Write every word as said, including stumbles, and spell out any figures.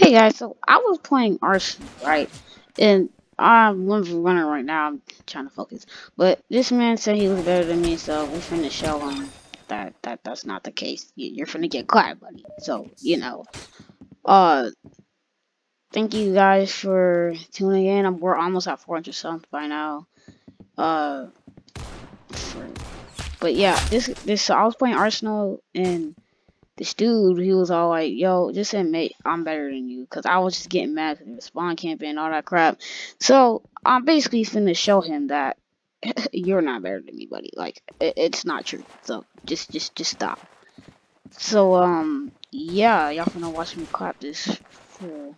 Hey guys, so I was playing Arsenal, right? And I'm one for running right now. I'm trying to focus, but this man said he was better than me, so we're finna show him that that that's not the case. You're finna get clapped, buddy. So you know, uh. Thank you guys for tuning in. We're almost at four hundred subs by now. Uh, for, but yeah, this this I was playing Arsenal and this dude, he was all like, "Yo, just admit I'm better than you," because I was just getting mad at the spawn camping and all that crap. So I'm basically finna show him that you're not better than me, buddy. Like it, it's not true. So just just just stop. So um yeah, y'all finna watch me clap this. Cool.